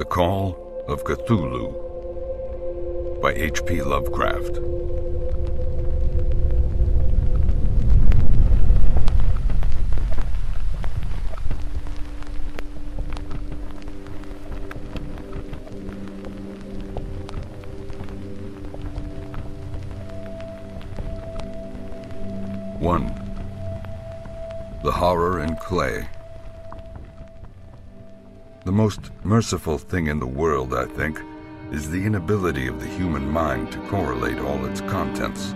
The Call of Cthulhu by H. P. Lovecraft. The Horror in Clay. The most merciful thing in the world, I think, is the inability of the human mind to correlate all its contents.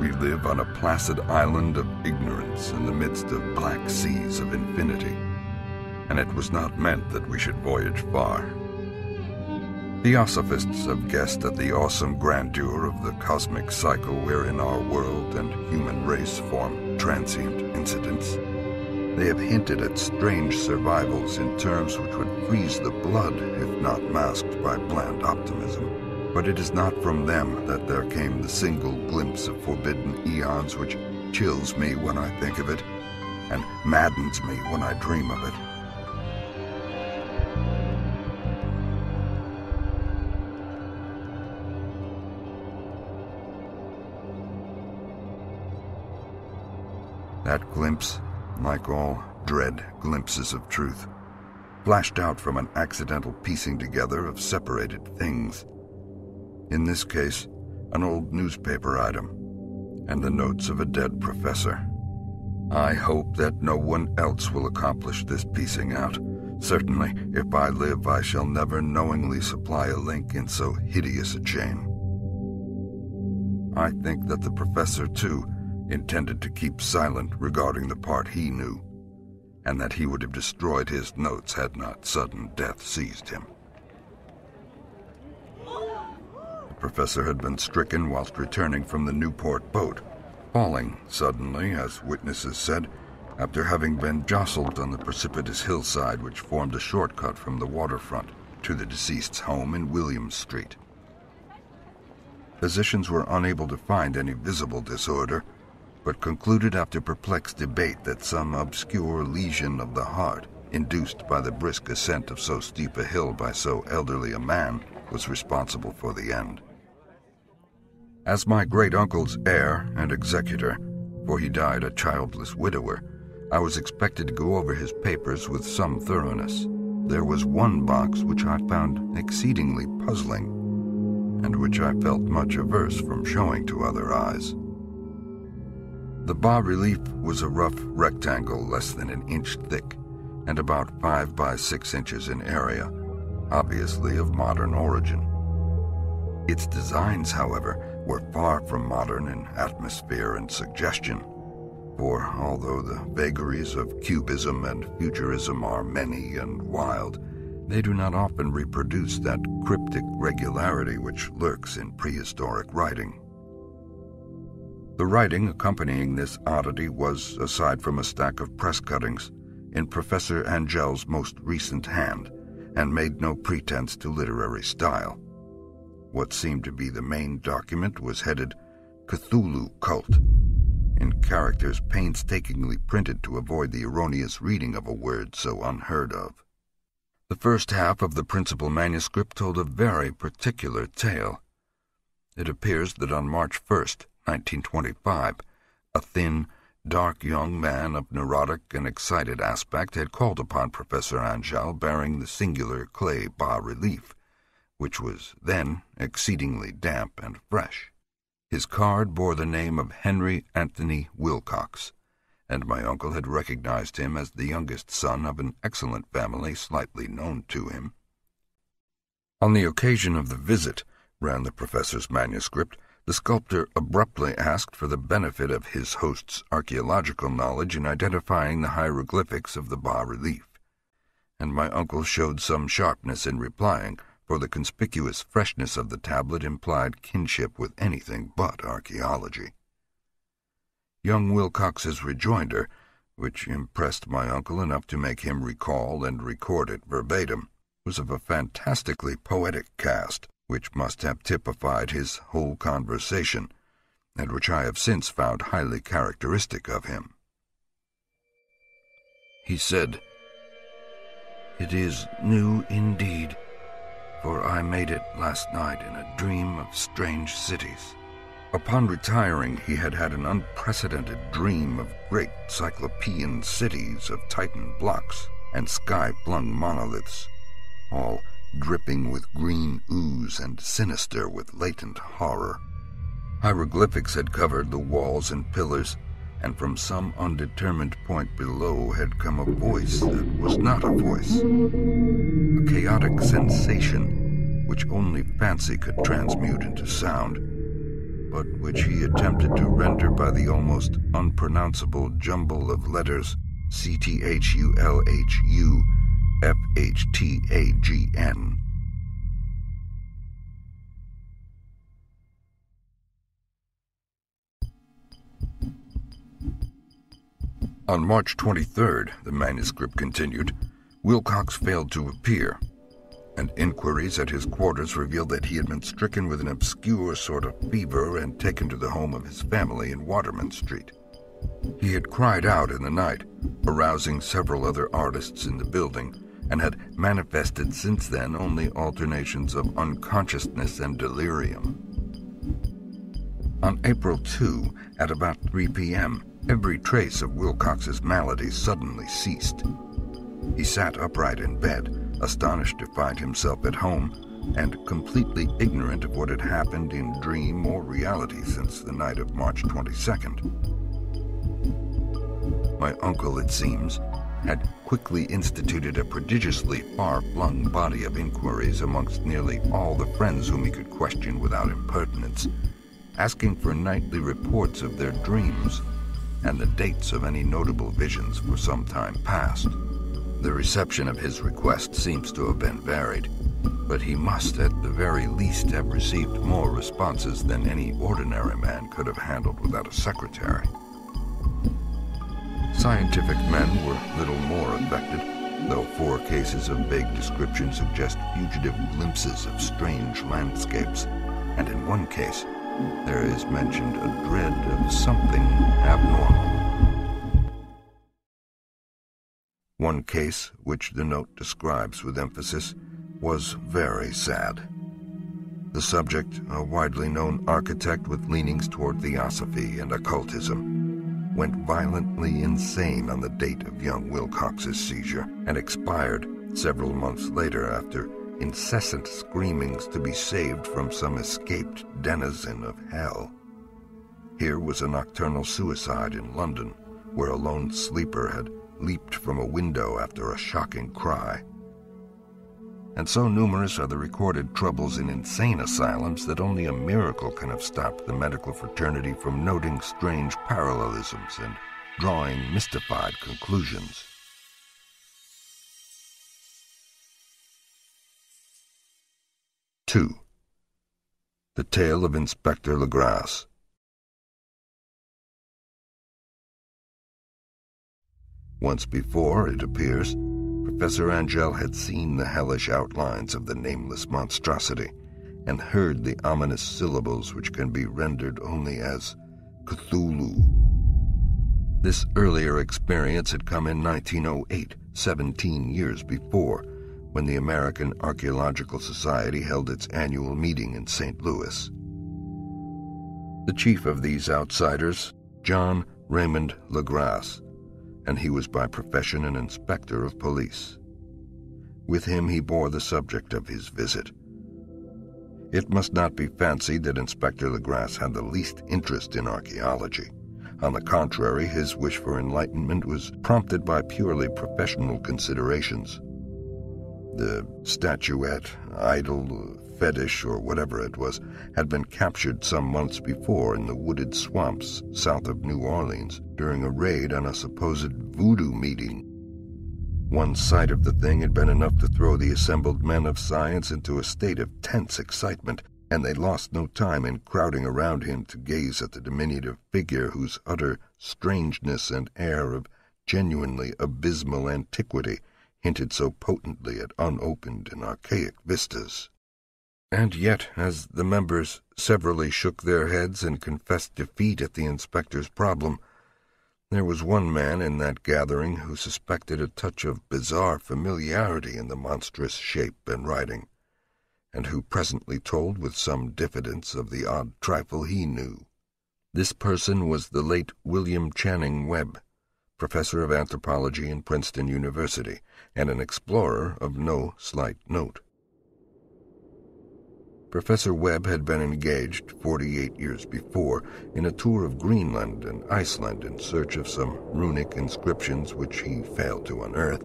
We live on a placid island of ignorance in the midst of black seas of infinity, and it was not meant that we should voyage far. Theosophists have guessed at the awesome grandeur of the cosmic cycle wherein our world and human race form transient incidents. They have hinted at strange survivals in terms which would freeze the blood if not masked by bland optimism. But it is not from them that there came the single glimpse of forbidden eons which chills me when I think of it and maddens me when I dream of it. That glimpse, like all dread glimpses of truth, flashed out from an accidental piecing together of separated things. In this case, an old newspaper item, and the notes of a dead professor. I hope that no one else will accomplish this piecing out. Certainly, if I live, I shall never knowingly supply a link in so hideous a chain. I think that the professor, too, intended to keep silent regarding the part he knew, and that he would have destroyed his notes had not sudden death seized him. The professor had been stricken whilst returning from the Newport boat, falling suddenly, as witnesses said, after having been jostled on the precipitous hillside which formed a shortcut from the waterfront to the deceased's home in Williams Street. Physicians were unable to find any visible disorder, but concluded after perplexed debate that some obscure lesion of the heart, induced by the brisk ascent of so steep a hill by so elderly a man, was responsible for the end. As my great-uncle's heir and executor, for he died a childless widower, I was expected to go over his papers with some thoroughness. There was one box which I found exceedingly puzzling, and which I felt much averse from showing to other eyes. The bas-relief was a rough rectangle less than an inch thick and about 5 by 6 inches in area, obviously of modern origin. Its designs, however, were far from modern in atmosphere and suggestion, for although the vagaries of cubism and futurism are many and wild, they do not often reproduce that cryptic regularity which lurks in prehistoric writing. The writing accompanying this oddity was, aside from a stack of press cuttings, in Professor Angell's most recent hand, and made no pretense to literary style. What seemed to be the main document was headed Cthulhu Cult, in characters painstakingly printed to avoid the erroneous reading of a word so unheard of. The first half of the principal manuscript told a very particular tale. It appears that on March 1st, 1925, a thin, dark young man of neurotic and excited aspect had called upon Professor Angell bearing the singular clay bas-relief, which was then exceedingly damp and fresh. His card bore the name of Henry Anthony Wilcox, and my uncle had recognized him as the youngest son of an excellent family slightly known to him. On the occasion of the visit, ran the professor's manuscript, the sculptor abruptly asked for the benefit of his host's archaeological knowledge in identifying the hieroglyphics of the bas-relief, and my uncle showed some sharpness in replying, for the conspicuous freshness of the tablet implied kinship with anything but archaeology. Young Wilcox's rejoinder, which impressed my uncle enough to make him recall and record it verbatim, was of a fantastically poetic cast, which must have typified his whole conversation, and which I have since found highly characteristic of him. He said, It is new indeed, for I made it last night in a dream of strange cities. Upon retiring, he had had an unprecedented dream of great Cyclopean cities of Titan blocks and sky-flung monoliths, all dripping with green ooze and sinister with latent horror. Hieroglyphics had covered the walls and pillars, and from some undetermined point below had come a voice that was not a voice, a chaotic sensation which only fancy could transmute into sound, but which he attempted to render by the almost unpronounceable jumble of letters CTHULHUFHTAGN. On March 23rd, the manuscript continued, Wilcox failed to appear, and inquiries at his quarters revealed that he had been stricken with an obscure sort of fever and taken to the home of his family in Waterman Street. He had cried out in the night, arousing several other artists in the building, and had manifested since then only alternations of unconsciousness and delirium. On April 2, at about 3 p.m., every trace of Wilcox's malady suddenly ceased. He sat upright in bed, astonished to find himself at home, and completely ignorant of what had happened in dream or reality since the night of March 22nd. My uncle, it seems, had quickly instituted a prodigiously far-flung body of inquiries amongst nearly all the friends whom he could question without impertinence, asking for nightly reports of their dreams and the dates of any notable visions for some time past. The reception of his request seems to have been varied, but he must at the very least have received more responses than any ordinary man could have handled without a secretary. Scientific men were little more affected, though 4 cases of vague description suggest fugitive glimpses of strange landscapes, and in one case, there is mentioned a dread of something abnormal. One case, which the note describes with emphasis, was very sad. The subject, a widely known architect with leanings toward theosophy and occultism, went violently insane on the date of young Wilcox's seizure and expired several months later after incessant screamings to be saved from some escaped denizen of hell. Here was a nocturnal suicide in London, where a lone sleeper had leaped from a window after a shocking cry. And so numerous are the recorded troubles in insane asylums that only a miracle can have stopped the medical fraternity from noting strange parallelisms and drawing mystified conclusions. (2) The Tale of Inspector Legrasse. Once before, it appears, Professor Angell had seen the hellish outlines of the nameless monstrosity and heard the ominous syllables which can be rendered only as Cthulhu. This earlier experience had come in 1908, 17 years before, when the American Archaeological Society held its annual meeting in St. Louis. The chief of these outsiders, John Raymond Legrasse, and he was by profession an inspector of police. With him he bore the subject of his visit. It must not be fancied that Inspector Legrasse had the least interest in archaeology. On the contrary, his wish for enlightenment was prompted by purely professional considerations. The statuette, idol, fetish, or whatever it was, had been captured some months before in the wooded swamps south of New Orleans during a raid on a supposed voodoo meeting. One sight of the thing had been enough to throw the assembled men of science into a state of tense excitement, and they lost no time in crowding around him to gaze at the diminutive figure whose utter strangeness and air of genuinely abysmal antiquity hinted so potently at unopened and archaic vistas. And yet, as the members severally shook their heads and confessed defeat at the inspector's problem, There was one man in that gathering who suspected a touch of bizarre familiarity in the monstrous shape and writing, and who presently told with some diffidence of the odd trifle he knew. This person was the late William Channing Webb, professor of anthropology in Princeton University, and an explorer of no slight note. Professor Webb had been engaged 48 years before in a tour of Greenland and Iceland in search of some runic inscriptions which he failed to unearth,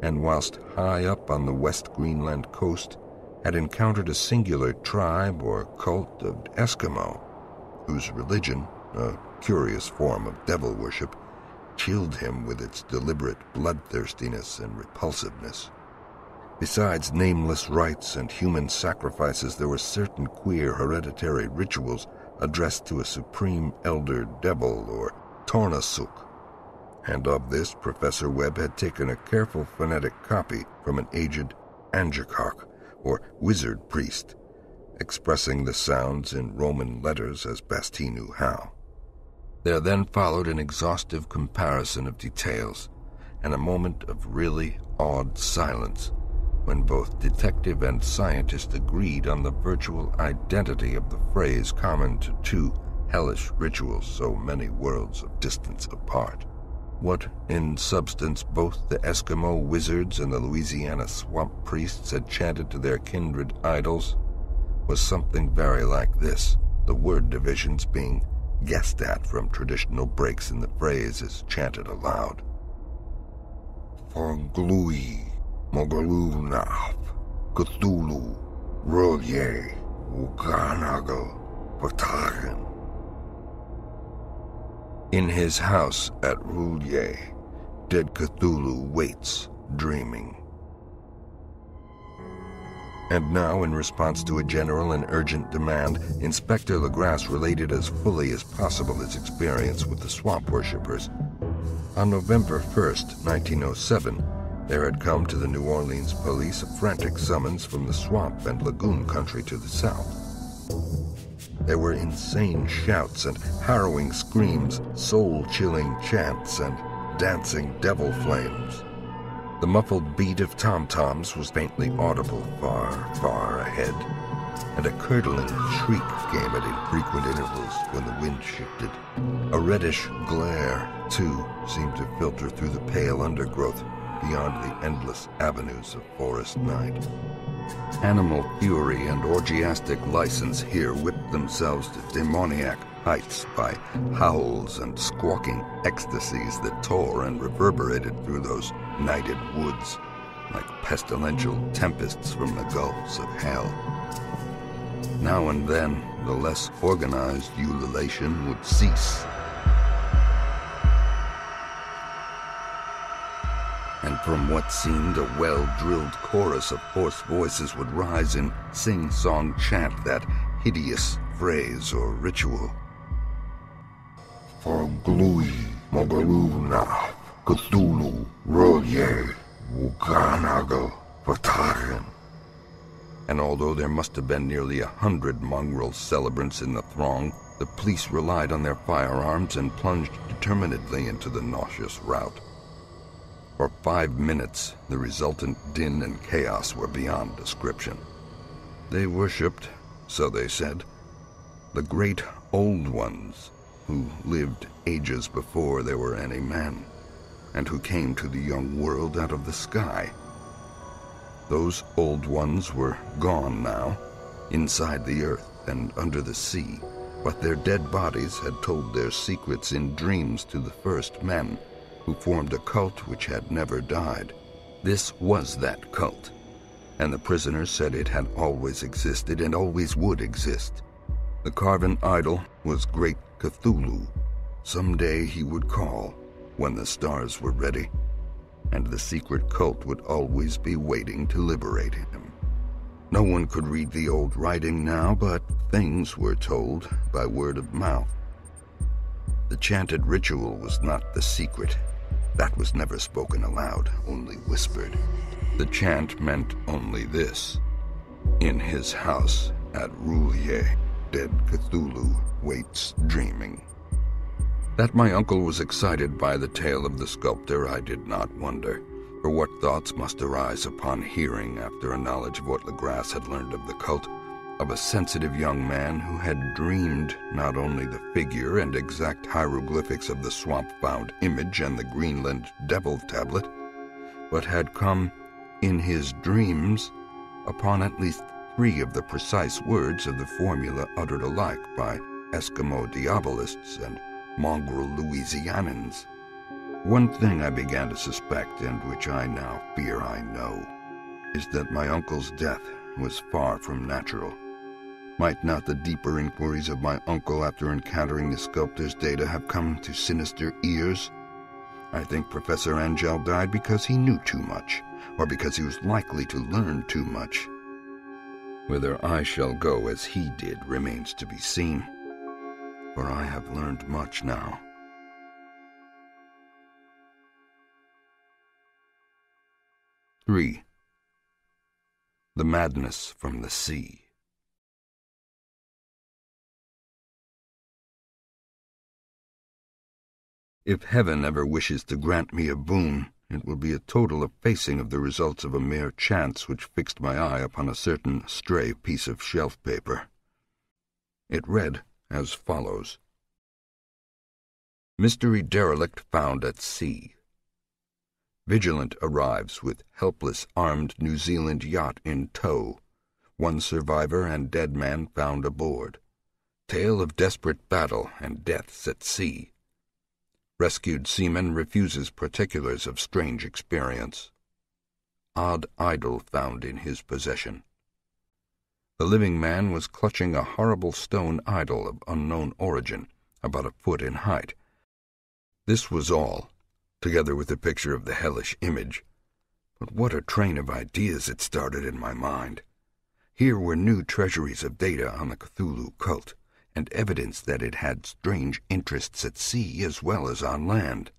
and whilst high up on the West Greenland coast had encountered a singular tribe or cult of Eskimo, whose religion, a curious form of devil worship, chilled him with its deliberate bloodthirstiness and repulsiveness. Besides nameless rites and human sacrifices, there were certain queer hereditary rituals addressed to a supreme elder devil, or Tornasuk, and of this Professor Webb had taken a careful phonetic copy from an aged angekok, or wizard priest, expressing the sounds in Roman letters as best he knew how. There then followed an exhaustive comparison of details, and a moment of really awed silence, when both detective and scientist agreed on the virtual identity of the phrase common to two hellish rituals so many worlds of distance apart. What, in substance, both the Eskimo wizards and the Louisiana swamp priests had chanted to their kindred idols was something very like this, the word divisions being guessed at from traditional breaks in the phrase as chanted aloud. Fonglui. Mogalunaf, Cthulhu, R'lyeh, Kanaka, Titan. In his house at R'lyeh, dead Cthulhu waits, dreaming. And now, in response to a general and urgent demand, Inspector Legrasse related as fully as possible his experience with the swamp worshippers. On November 1st, 1907, there had come to the New Orleans police a frantic summons from the swamp and lagoon country to the south. There were insane shouts and harrowing screams, soul-chilling chants, and dancing devil flames. The muffled beat of tom-toms was faintly audible far, far ahead, and a curdling shriek came at infrequent intervals when the wind shifted. A reddish glare, too, seemed to filter through the pale undergrowth beyond the endless avenues of forest night. Animal fury and orgiastic license here whipped themselves to demoniac heights by howls and squawking ecstasies that tore and reverberated through those nighted woods like pestilential tempests from the gulfs of hell. Now and then, the less organized ululation would cease, and from what seemed a well-drilled chorus of hoarse voices would rise in sing-song chant that hideous phrase or ritual. Forglui, Mogaluna, Cthulhu, R'lyeh, Wukanaga, Vatarin. And although there must have been nearly 100 mongrel celebrants in the throng, the police relied on their firearms and plunged determinedly into the nauseous rout. For 5 minutes, the resultant din and chaos were beyond description. They worshipped, so they said, the Great Old Ones, who lived ages before there were any men, and who came to the young world out of the sky. Those Old Ones were gone now, inside the earth and under the sea, but their dead bodies had told their secrets in dreams to the first men, who formed a cult which had never died. This was that cult, and the prisoners said it had always existed and always would exist. The carven idol was Great Cthulhu. Someday he would call, when the stars were ready, and the secret cult would always be waiting to liberate him. No one could read the old writing now, but things were told by word of mouth. The chanted ritual was not the secret. That was never spoken aloud, only whispered. The chant meant only this. In his house at R'lyeh, dead Cthulhu waits dreaming. That my uncle was excited by the tale of the sculptor, I did not wonder, for what thoughts must arise upon hearing, after a knowledge of what Legrasse had learned of the cult, of a sensitive young man who had dreamed not only the figure and exact hieroglyphics of the swamp-bound image and the Greenland devil tablet, but had come, in his dreams, upon at least three of the precise words of the formula uttered alike by Eskimo diabolists and mongrel Louisianans. One thing I began to suspect, and which I now fear I know, is that my uncle's death was far from natural. Might not the deeper inquiries of my uncle after encountering the sculptor's data have come to sinister ears? I think Professor Angell died because he knew too much, or because he was likely to learn too much. Whether I shall go as he did remains to be seen, for I have learned much now. III. The Madness from the Sea. If heaven ever wishes to grant me a boon, it will be a total effacing of the results of a mere chance which fixed my eye upon a certain stray piece of shelf paper. It read as follows: Mystery derelict found at sea. Vigilant arrives with helpless armed New Zealand yacht in tow. One survivor and dead man found aboard. Tale of desperate battle and deaths at sea. Rescued seaman refuses particulars of strange experience. Odd idol found in his possession. The living man was clutching a horrible stone idol of unknown origin, about a foot in height. This was all, together with a picture of the hellish image. But what a train of ideas it started in my mind! Here were new treasuries of data on the Cthulhu cult, and evidence that it had strange interests at sea as well as on land.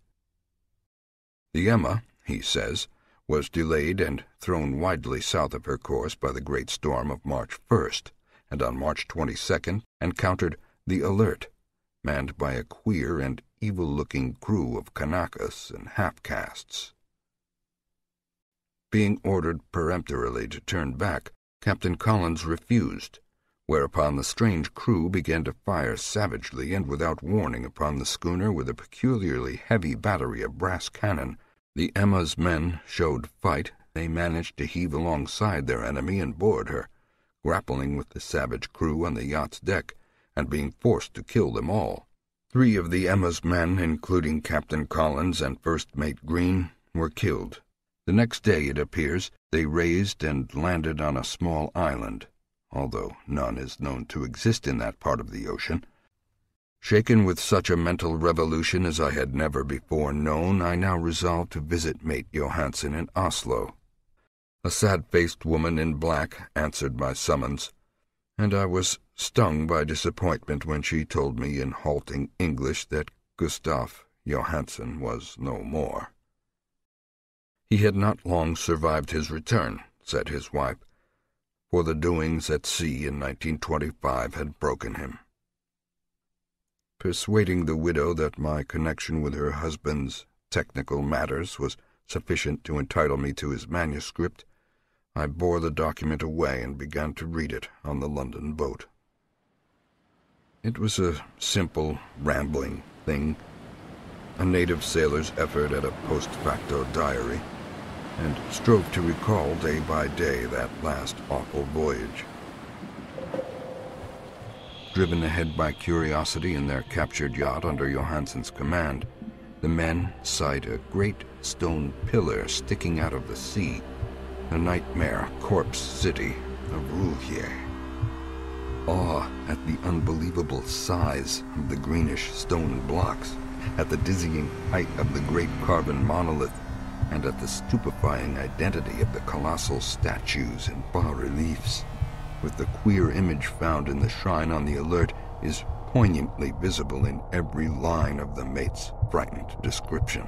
The Emma, he says, was delayed and thrown widely south of her course by the great storm of March 1st, and on March 22nd encountered the Alert, manned by a queer and evil-looking crew of Kanakas and half-castes. Being ordered peremptorily to turn back, Captain Collins refused, whereupon the strange crew began to fire savagely and without warning upon the schooner with a peculiarly heavy battery of brass cannon. The Emma's men showed fight. They managed to heave alongside their enemy and board her, grappling with the savage crew on the yacht's deck, and being forced to kill them all. Three of the Emma's men, including Captain Collins and First Mate Green, were killed. The next day, it appears, they raised and landed on a small island, although none is known to exist in that part of the ocean. Shaken with such a mental revolution as I had never before known, I now resolved to visit Mate Johansen in Oslo. A sad-faced woman in black answered my summons, and I was stung by disappointment when she told me in halting English that Gustav Johansen was no more. He had not long survived his return, said his wife, for the doings at sea in 1925 had broken him. Persuading the widow that my connection with her husband's technical matters was sufficient to entitle me to his manuscript, I bore the document away and began to read it on the London boat. It was a simple, rambling thing, a native sailor's effort at a post-facto diary, and strove to recall day by day that last awful voyage. Driven ahead by curiosity in their captured yacht under Johansen's command, the men sight a great stone pillar sticking out of the sea, the nightmare corpse city of R'lyeh. Awe at the unbelievable size of the greenish stone blocks, at the dizzying height of the great carbon monolith, and at the stupefying identity of the colossal statues and bas-reliefs, with the queer image found in the shrine on the Alert, is poignantly visible in every line of the mate's frightened description.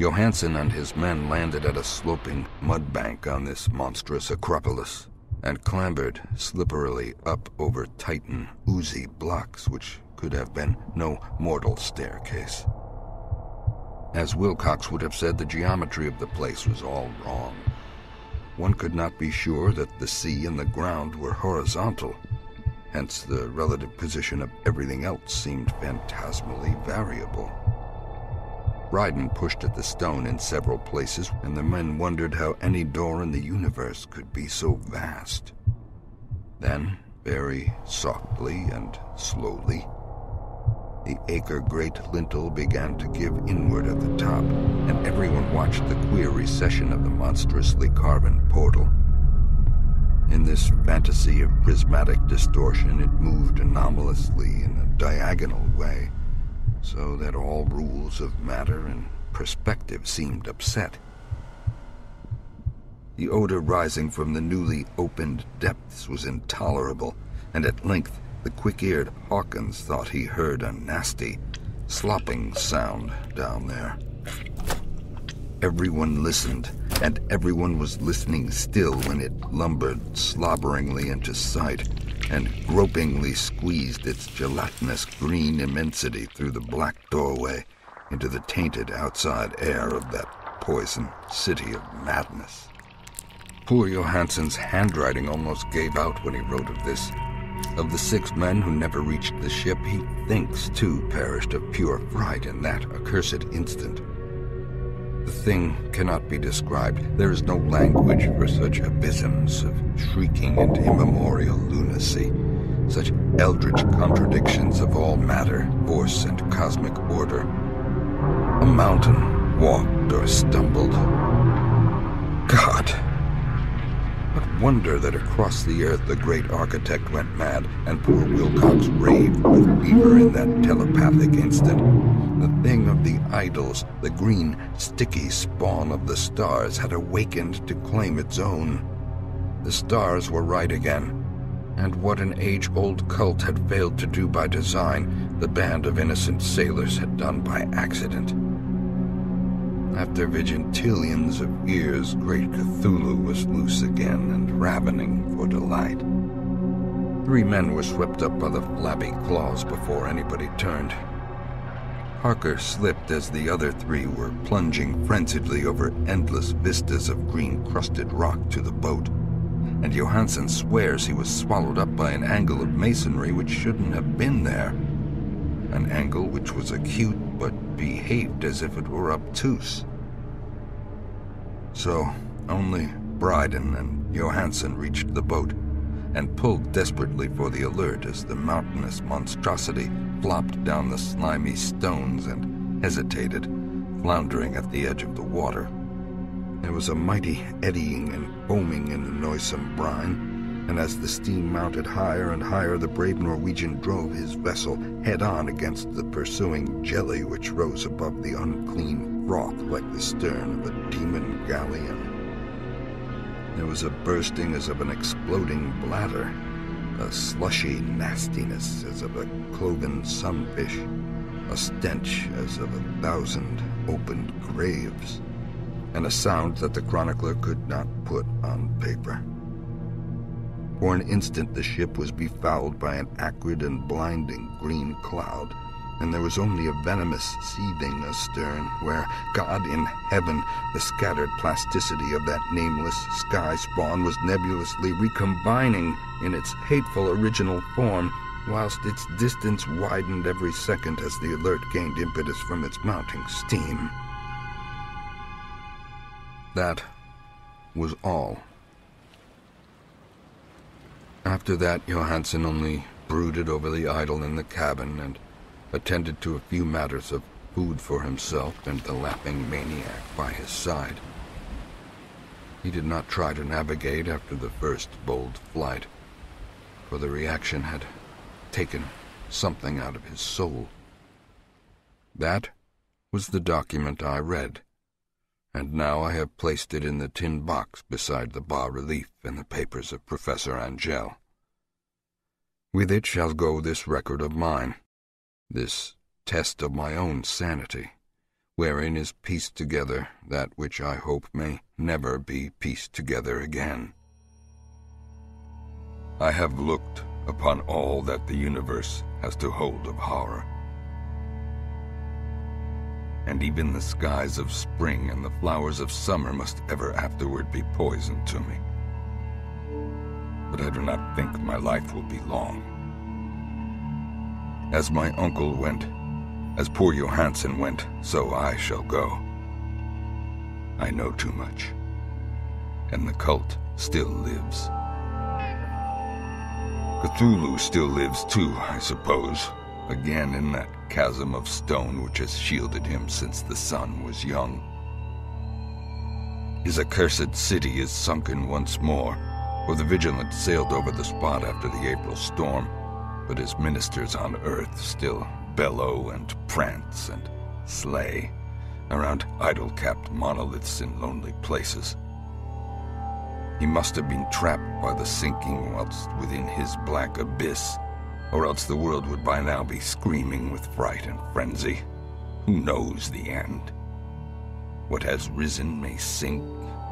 Johansen and his men landed at a sloping mudbank on this monstrous Acropolis, and clambered slipperily up over Titan, oozy blocks which could have been no mortal staircase. As Wilcox would have said, the geometry of the place was all wrong. One could not be sure that the sea and the ground were horizontal, hence the relative position of everything else seemed phantasmally variable. Briden pushed at the stone in several places, and the men wondered how any door in the universe could be so vast. Then, very softly and slowly, the acre-great lintel began to give inward at the top, and everyone watched the queer recession of the monstrously carven portal. In this fantasy of prismatic distortion, it moved anomalously in a diagonal way, so that all rules of matter and perspective seemed upset. The odor rising from the newly opened depths was intolerable, and at length the quick-eared Hawkins thought he heard a nasty, slopping sound down there. Everyone listened, and everyone was listening still when it lumbered slobberingly into sight and gropingly squeezed its gelatinous green immensity through the black doorway into the tainted outside air of that poison city of madness. Poor Johansen's handwriting almost gave out when he wrote of this. Of the 6 men who never reached the ship, he thinks 2 perished of pure fright in that accursed instant. The thing cannot be described. There is no language for such abysms of shrieking and immemorial lunacy, such eldritch contradictions of all matter, force, and cosmic order. A mountain walked or stumbled. God! What wonder that across the earth the great architect went mad, and poor Wilcox raved with fever in that telepathic instant. The thing of the idols, the green, sticky spawn of the stars, had awakened to claim its own. The stars were right again, and what an age-old cult had failed to do by design, the band of innocent sailors had done by accident. After vigintillions of years, great Cthulhu was loose again and ravening for delight. 3 men were swept up by the flabby claws before anybody turned. Parker slipped as the other 3 were plunging frenziedly over endless vistas of green-crusted rock to the boat, and Johansen swears he was swallowed up by an angle of masonry which shouldn't have been there. An angle which was acute but behaved as if it were obtuse. So only Briden and Johansen reached the boat and pulled desperately for the Alert as the mountainous monstrosity flopped down the slimy stones and hesitated, floundering at the edge of the water. There was a mighty eddying and foaming in the noisome brine, and as the steam mounted higher and higher, the brave Norwegian drove his vessel head-on against the pursuing jelly which rose above the unclean froth like the stern of a demon galleon. There was a bursting as of an exploding bladder, a slushy nastiness as of a cloven sunfish, a stench as of 1,000 opened graves, and a sound that the chronicler could not put on paper. For an instant the ship was befouled by an acrid and blinding green cloud, and there was only a venomous seething astern where, God in heaven, the scattered plasticity of that nameless sky spawn was nebulously recombining in its hateful original form, whilst its distance widened every second as the Alert gained impetus from its mounting steam. That was all. After that, Johansen only brooded over the idol in the cabin and attended to a few matters of food for himself and the lapping maniac by his side. He did not try to navigate after the first bold flight, for the reaction had taken something out of his soul. That was the document I read, and now I have placed it in the tin box beside the bas-relief and the papers of Professor Angell. With it shall go this record of mine, this test of my own sanity, wherein is pieced together that which I hope may never be pieced together again. I have looked upon all that the universe has to hold of horror. And even the skies of spring and the flowers of summer must ever afterward be poison to me. But I do not think my life will be long. As my uncle went, as poor Johansen went, so I shall go. I know too much. And the cult still lives. Cthulhu still lives too, I suppose. Again in that chasm of stone which has shielded him since the sun was young. His accursed city is sunken once more, for the Vigilant sailed over the spot after the April storm, but his ministers on Earth still bellow and prance and slay around idol-capped monoliths in lonely places. He must have been trapped by the sinking whilst within his black abyss, or else the world would by now be screaming with fright and frenzy. Who knows the end? What has risen may sink,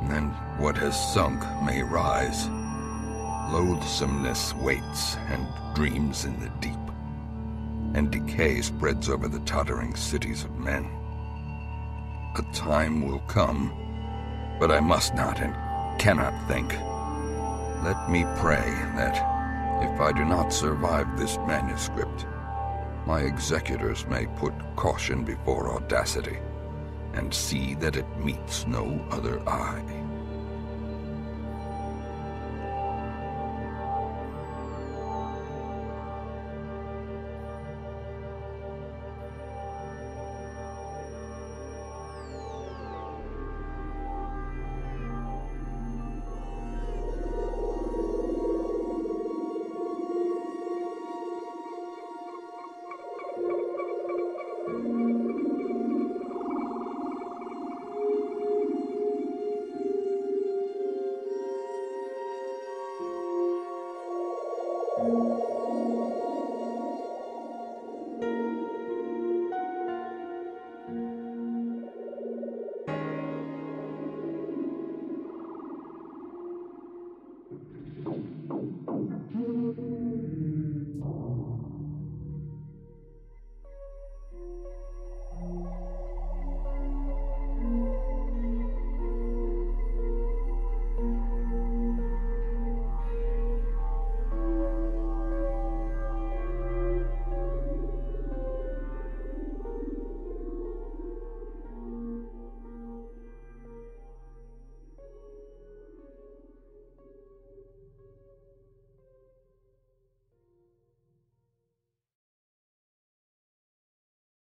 and what has sunk may rise. Loathsomeness waits and dreams in the deep, and decay spreads over the tottering cities of men. A time will come, but I must not and cannot think. Let me pray that, if I do not survive this manuscript, my executors may put caution before audacity and see that it meets no other eye.